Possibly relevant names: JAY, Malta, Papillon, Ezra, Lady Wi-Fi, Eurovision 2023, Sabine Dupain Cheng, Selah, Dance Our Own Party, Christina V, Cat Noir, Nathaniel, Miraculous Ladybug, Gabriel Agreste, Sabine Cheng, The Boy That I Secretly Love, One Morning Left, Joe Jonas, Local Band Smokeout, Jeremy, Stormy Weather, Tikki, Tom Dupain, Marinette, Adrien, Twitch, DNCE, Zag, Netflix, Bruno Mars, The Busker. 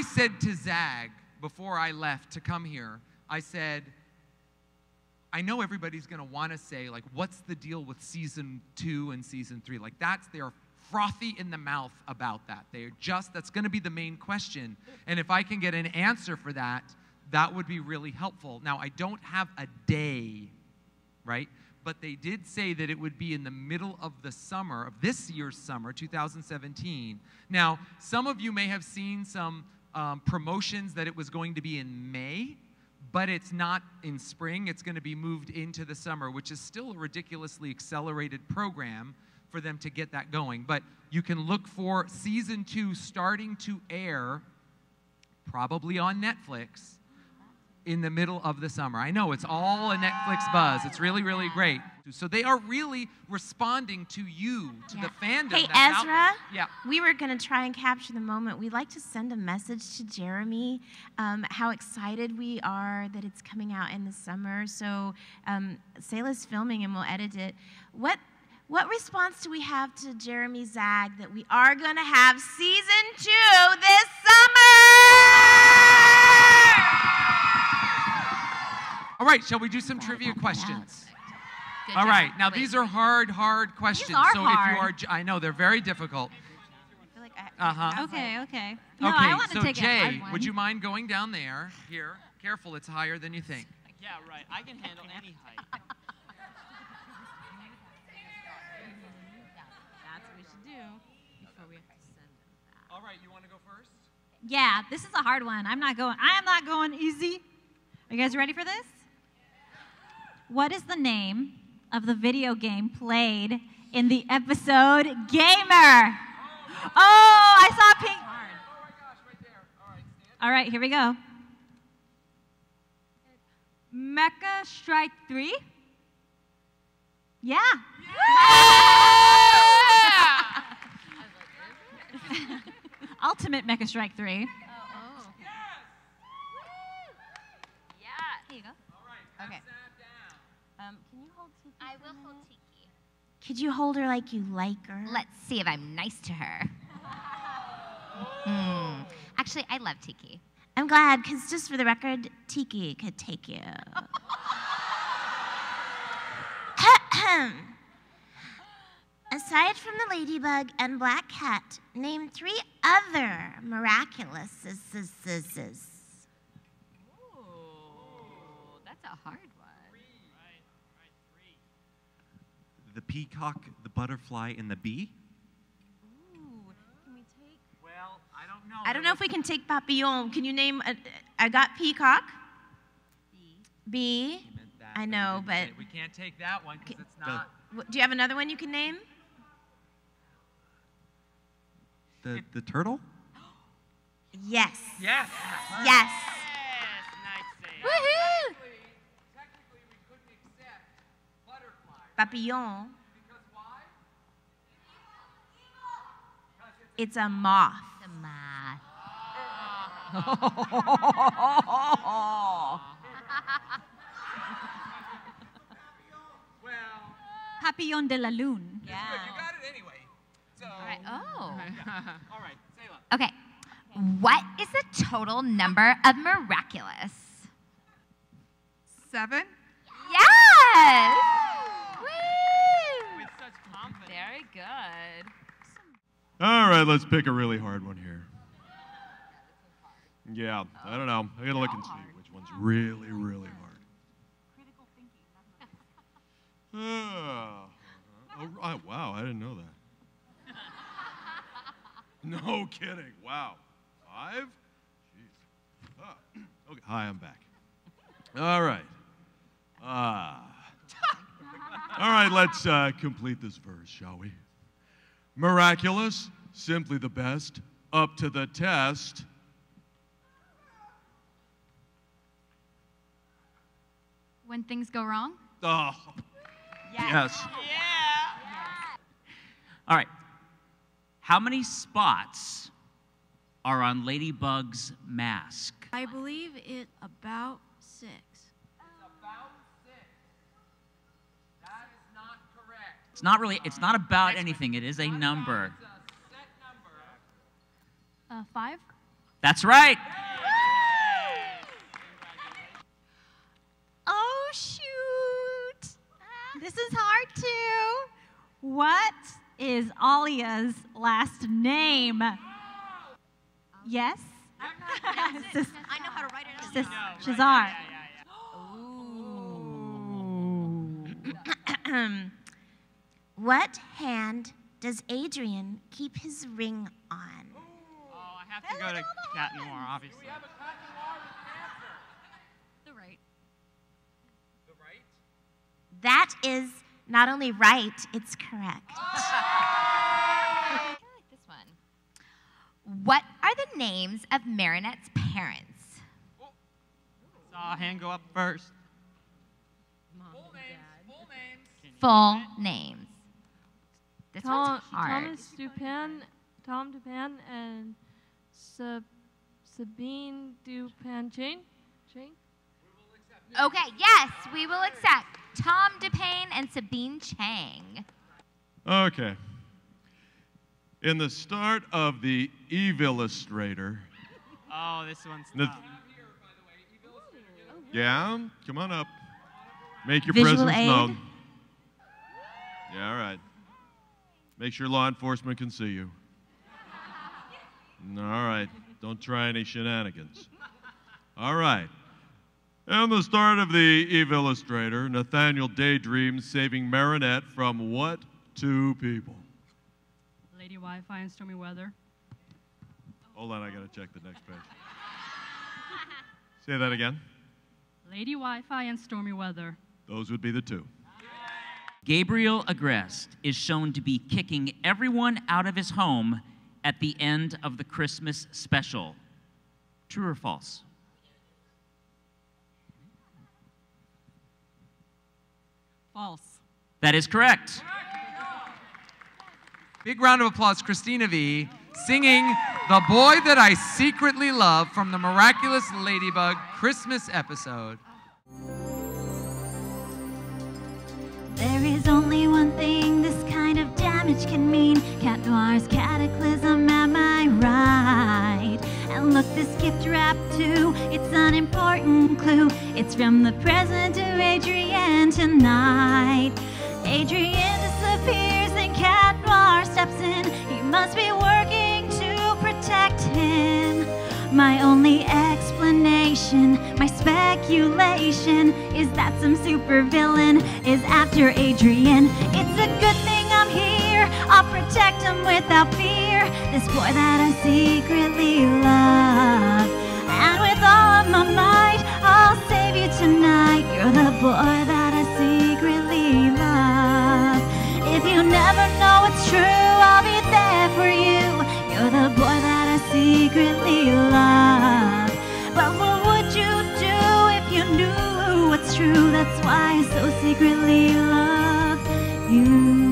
I said to Zag before I left to come here, I said, I know everybody's going to want to say, like, what's the deal with season 2 and season 3? Like, they are frothy in the mouth about that. That's going to be the main question. And if I can get an answer for that, that would be really helpful. Now, I don't have a day, right? But they did say that it would be in the middle of the summer, of this year's summer, 2017. Now, some of you may have seen some promotions that it was going to be in May, but it's not in spring. It's going to be moved into the summer, which is still a ridiculously accelerated program for them to get that going. But you can look for season 2 starting to air, probably on Netflix, in the middle of the summer. I know, it's all a Netflix buzz. It's really, really great. So they are really responding to you, to the fandom. Hey, Ezra, we were going to try and capture the moment. We'd like to send a message to Jeremy, how excited we are that it's coming out in the summer. So Selah's filming and we'll edit it. What response do we have to Jeremy Zag that we are going to have season 2 this summer? All right, shall we do some trivia questions? All right, now these are hard questions. These are hard. If you are, I know, they're very difficult. Okay. No, I want to take it. Jay, would you mind going down there? Here, careful, it's higher than you think. Yeah, right, I can handle any height. All right, you want to go first? Yeah, this is a hard one. I am not going easy. Are you guys ready for this? What is the name of the video game played in the episode Gamer? Oh, I saw pink. Oh my gosh, right there. All right, stand. All right, here we go. Mecha Strike 3? Yeah. Yeah! Ultimate Mecha Strike 3. Oh. Yes! Yeah. Here you go. All right, pass that down. Can you hold Tikki? I will hold Tikki. Could you hold her like you like her? Let's see if I'm nice to her. Oh. Actually, I love Tikki. I'm glad, because just for the record, Tikki could take you. Aside from the ladybug and black cat, name 3 other miraculous sisters. Ooh, that's a hard one. 3. Right, 3. The peacock, the butterfly, and the bee. Ooh, can we take? Well, I don't know. I don't know if we can take Papillon. Can you name? I got peacock. Bee. I know, but we can't take that one because it's not. Do you have another one you can name? The turtle? Yes. Yes. Yes. Yes. Nice save. Woohoo! Technically, we couldn't accept butterfly. Papillon. Because why? It's a moth. It's a moth. Papillon de la Lune. Yeah. You got it anyway. So, all right. Oh. Yeah. All right. Selah. Okay. What is the total number of miraculous? 7? Yes. Woo! With such confidence. Very good. All right. Let's pick a really hard one here. Yeah. I don't know. I gotta look and see which one's really hard. Oh, wow, I didn't know that. No kidding, wow. 5? Jeez. Okay. Hi, I'm back. All right. All right, let's complete this verse, shall we? Miraculous, simply the best, up to the test. When things go wrong? Oh. Yes. Yeah. All right. How many spots are on Ladybug's mask? I believe it's about 6. It's about 6. That is not correct. It's not really, it's not about anything. It is a number. It's a set number. 5? That's right. Oh, shoot. This is hard, too. What is Alia's last name? Yes? Sis, I know how to write it out. Sis, Shazar. Yeah, yeah, yeah. Ooh. What hand does Adrien keep his ring on? Ooh. Oh, I have to go to Cat Noir, obviously. Do we have a Cat Noir with cancer? The right. The right? That is not only right, it's correct. Oh! What are the names of Marinette's parents? Oh. Saw a hand go up first. Full names. Full names. Full names. This one's hard. Tom Dupain and Sabine Dupain Cheng. Okay, yes, we will accept. Tom Dupain and Sabine Cheng. Okay. In the start of the Eve Illustrator. Oh, this one's tough. Yeah, come on up. Make your presence known. Yeah, all right. Make sure law enforcement can see you. All right, don't try any shenanigans. All right. In the start of the Eve Illustrator, Nathaniel daydreams saving Marinette from what two people? Lady Wi-Fi and Stormy Weather. Hold on, I gotta check the next page. Say that again. Lady Wi-Fi and Stormy Weather. Those would be the two. Gabriel Agreste is shown to be kicking everyone out of his home at the end of the Christmas special. True or false? False. That is correct. Big round of applause, Christina V, singing The Boy That I Secretly Love from the Miraculous Ladybug Christmas episode. There is only one thing this kind of damage can mean. Cat Noir's cataclysm, am I right? And look, this gift wrap too, it's an important clue. It's from the present to Adrien tonight. Adrien disappears and Cat Noir steps in. He must be working to protect him. My only explanation, my speculation, is that some supervillain is after Adrien. It's a good thing I'm here. I'll protect him without fear. This boy that I secretly love. And with all of my might, I'll save you tonight. You're the boy that I secretly love. If you never know it's true, I'll be there for you. You're the boy that I secretly love. But what would you do if you knew what's true? That's why I so secretly love you.